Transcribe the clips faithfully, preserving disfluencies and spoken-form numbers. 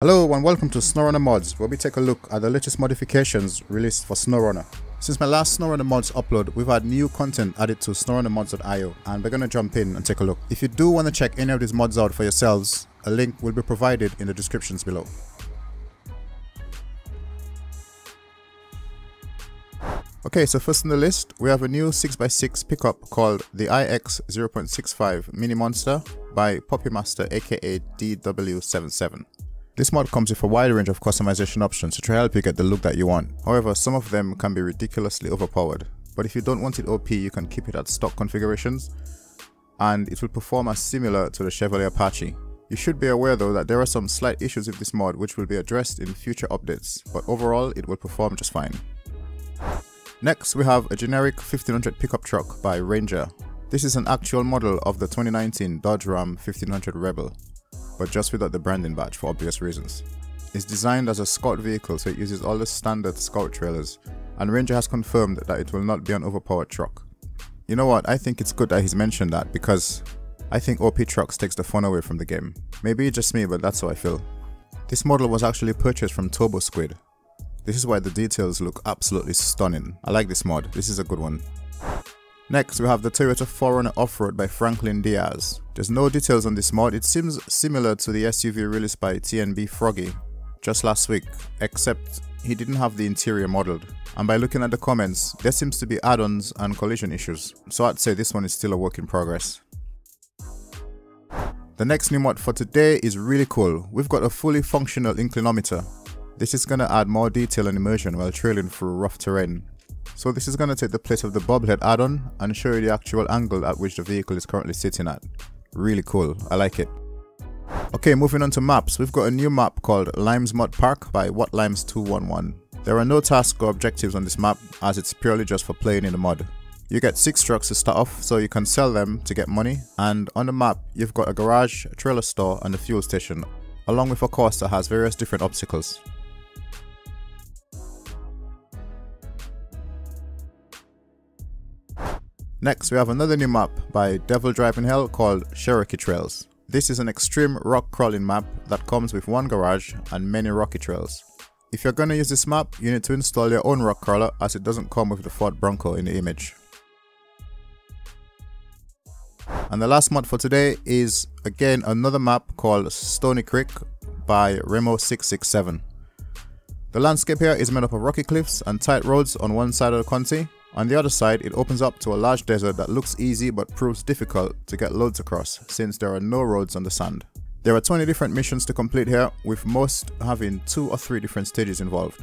Hello and welcome to SnowRunner Mods, where we take a look at the latest modifications released for SnowRunner. Since my last SnowRunner Mods upload, we've had new content added to snowrunner mods dot i o, and we're gonna jump in and take a look. If you do want to check any of these mods out for yourselves, a link will be provided in the descriptions below. Okay, so first on the list, we have a new six by six pickup called the iX zero point six five Mini Monster by Poppy Master aka D W seven seven. This mod comes with a wide range of customization options to try to help you get the look that you want. However, some of them can be ridiculously overpowered, but if you don't want it O P, you can keep it at stock configurations and it will perform as similar to the Chevrolet Apache. You should be aware though that there are some slight issues with this mod which will be addressed in future updates, but overall it will perform just fine. Next we have a generic fifteen hundred pickup truck by Ranger. This is an actual model of the twenty nineteen Dodge Ram fifteen hundred Rebel, but just without the branding badge for obvious reasons. It's designed as a Scout vehicle, so it uses all the standard Scout trailers, and Ranger has confirmed that it will not be an overpowered truck. You know what, I think it's good that he's mentioned that, because I think O P trucks takes the fun away from the game. Maybe it's just me, but that's how I feel. This model was actually purchased from Turbo Squid. This is why the details look absolutely stunning. I like this mod, this is a good one. Next, we have the Toyota four runner Off-Road by Franklin Diaz. There's no details on this mod. It seems similar to the S U V released by T N B Froggy just last week, except he didn't have the interior modeled. And by looking at the comments, there seems to be add-ons and collision issues, so I'd say this one is still a work in progress. The next new mod for today is really cool. We've got a fully functional inclinometer. This is gonna add more detail and immersion while trailing through rough terrain. So this is going to take the place of the bobhead add-on and show you the actual angle at which the vehicle is currently sitting at. Really cool, I like it. Okay, moving on to maps, we've got a new map called Limes Mod Park by What Limes two one one. There are no tasks or objectives on this map as it's purely just for playing in the mod. You get six trucks to start off, so you can sell them to get money, and on the map you've got a garage, a trailer store and a fuel station, along with a course that has various different obstacles. Next, we have another new map by Devil Driving Hell called Cherokee Trails. This is an extreme rock crawling map that comes with one garage and many rocky trails. If you're going to use this map, you need to install your own rock crawler as it doesn't come with the Ford Bronco in the image. And the last mod for today is again another map called Stony Creek by Remo six six seven. The landscape here is made up of rocky cliffs and tight roads on one side of the county. On the other side, it opens up to a large desert that looks easy but proves difficult to get loads across since there are no roads on the sand. There are twenty different missions to complete here, with most having two or three different stages involved.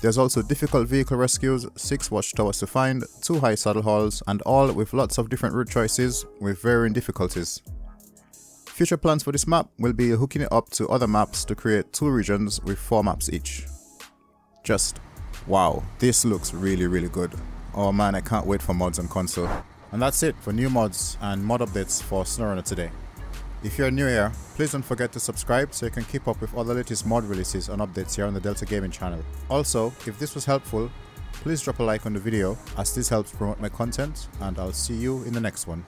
There's also difficult vehicle rescues, six watchtowers to find, two high saddle hauls, and all with lots of different route choices with varying difficulties. Future plans for this map will be hooking it up to other maps to create two regions with four maps each. Just wow, this looks really really good. Oh man, I can't wait for mods on console. And that's it for new mods and mod updates for SnowRunner today. If you're new here, please don't forget to subscribe so you can keep up with all the latest mod releases and updates here on the Delta Gaming channel. Also, if this was helpful, please drop a like on the video as this helps promote my content, and I'll see you in the next one.